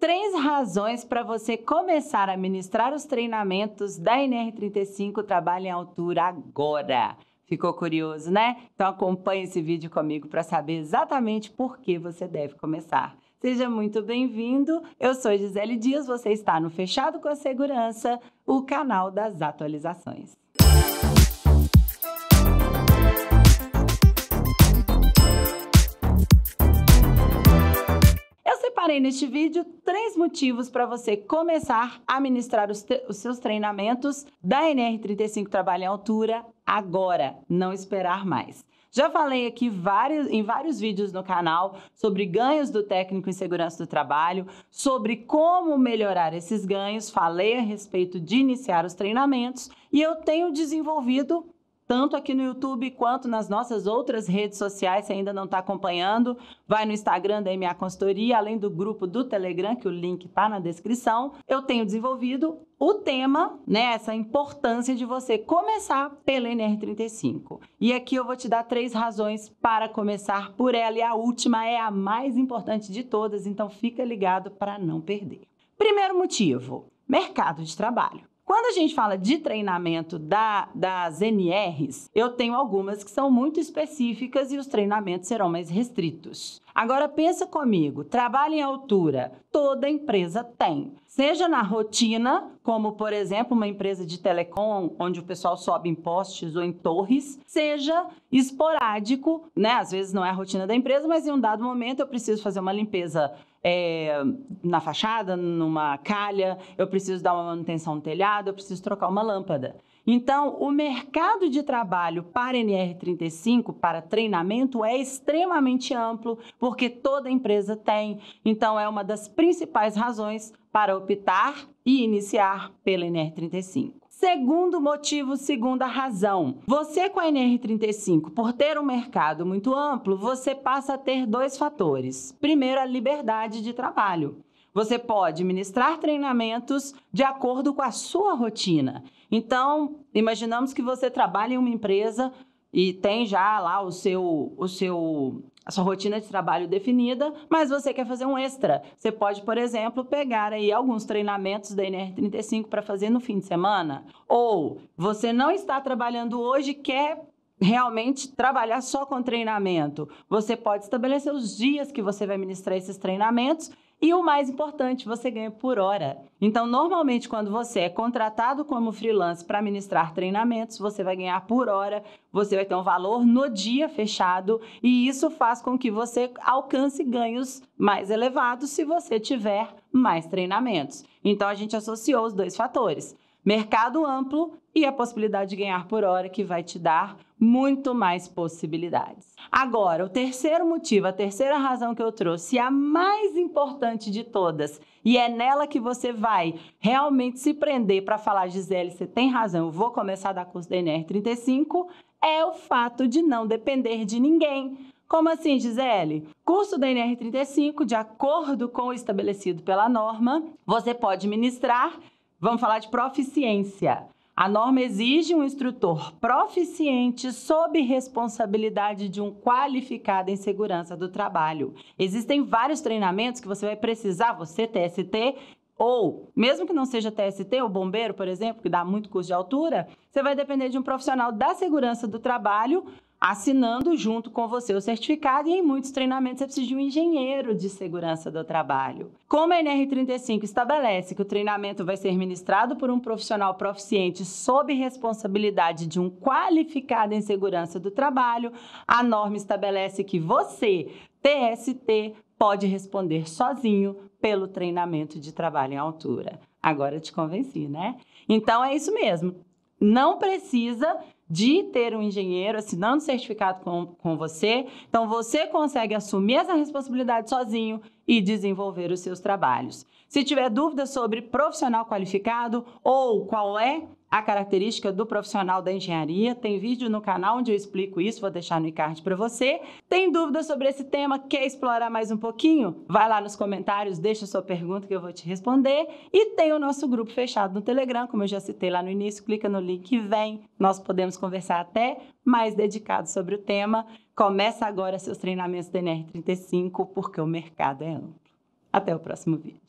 Três razões para você começar a ministrar os treinamentos da NR35 Trabalho em Altura agora. Ficou curioso, né? Então acompanhe esse vídeo comigo para saber exatamente por que você deve começar. Seja muito bem-vindo, eu sou Gisele Dias, você está no Fechado com a Segurança, o canal das atualizações. Separei neste vídeo três motivos para você começar a ministrar os seus treinamentos da NR35 Trabalho em Altura agora, não esperar mais. Já falei aqui em vários vídeos no canal sobre ganhos do técnico em segurança do trabalho, sobre como melhorar esses ganhos, falei a respeito de iniciar os treinamentos e eu tenho desenvolvido tanto aqui no YouTube quanto nas nossas outras redes sociais. Se ainda não está acompanhando, vai no Instagram da MA Consultoria, além do grupo do Telegram, que o link está na descrição. Eu tenho desenvolvido o tema, né, essa importância de você começar pela NR35. E aqui eu vou te dar três razões para começar por ela, e a última é a mais importante de todas, então fica ligado para não perder. Primeiro motivo, mercado de trabalho. Quando a gente fala de treinamento das NRs, eu tenho algumas que são muito específicas e os treinamentos serão mais restritos. Agora pensa comigo, trabalho em altura, toda empresa tem. Seja na rotina, como por exemplo uma empresa de telecom, onde o pessoal sobe em postes ou em torres, seja esporádico, né? Às vezes não é a rotina da empresa, mas em um dado momento eu preciso fazer uma limpeza na fachada, numa calha, eu preciso dar uma manutenção no telhado, eu preciso trocar uma lâmpada. Então, o mercado de trabalho para NR35, para treinamento, é extremamente amplo, porque toda empresa tem. Então, é uma das principais razões para optar e iniciar pela NR35. Segundo motivo, segunda razão. Você com a NR35, por ter um mercado muito amplo, você passa a ter dois fatores. Primeiro, a liberdade de trabalho. Você pode ministrar treinamentos de acordo com a sua rotina. Então, imaginamos que você trabalha em uma empresa e tem já lá a sua rotina de trabalho definida, mas você quer fazer um extra. Você pode, por exemplo, pegar aí alguns treinamentos da NR35 para fazer no fim de semana. Ou você não está trabalhando hoje e quer realmente trabalhar só com treinamento. Você pode estabelecer os dias que você vai ministrar esses treinamentos e o mais importante, você ganha por hora. Então, normalmente, quando você é contratado como freelance para ministrar treinamentos, você vai ganhar por hora, você vai ter um valor no dia fechado e isso faz com que você alcance ganhos mais elevados se você tiver mais treinamentos. Então, a gente associou os dois fatores. Mercado amplo e a possibilidade de ganhar por hora, que vai te dar muito mais possibilidades. Agora, o terceiro motivo, a terceira razão que eu trouxe, a mais importante de todas, e é nela que você vai realmente se prender para falar, Gisele, você tem razão, eu vou começar a dar curso da NR35, é o fato de não depender de ninguém. Como assim, Gisele? Curso da NR35, de acordo com o estabelecido pela norma, você pode ministrar. Vamos falar de proficiência. A norma exige um instrutor proficiente sob responsabilidade de um qualificado em segurança do trabalho. Existem vários treinamentos que você vai precisar, você TST, ou mesmo que não seja TST, o bombeiro, por exemplo, que dá muito curso de altura, você vai depender de um profissional da segurança do trabalho assinando junto com você o certificado, e em muitos treinamentos você precisa de um engenheiro de segurança do trabalho. Como a NR35 estabelece que o treinamento vai ser ministrado por um profissional proficiente sob responsabilidade de um qualificado em segurança do trabalho, a norma estabelece que você, TST, pode responder sozinho pelo treinamento de trabalho em altura. Agora eu te convenci, né? Então é isso mesmo. Não precisa de ter um engenheiro assinando certificado com você, então você consegue assumir essa responsabilidade sozinho e desenvolver os seus trabalhos. Se tiver dúvida sobre profissional qualificado ou qual é a característica do profissional da engenharia, tem vídeo no canal onde eu explico isso, vou deixar no e-card para você. Tem dúvida sobre esse tema, quer explorar mais um pouquinho? Vai lá nos comentários, deixa sua pergunta que eu vou te responder. E tem o nosso grupo fechado no Telegram, como eu já citei lá no início, clica no link e vem. Nós podemos conversar até mais dedicado sobre o tema. Começa agora seus treinamentos da NR35, porque o mercado é amplo. Até o próximo vídeo.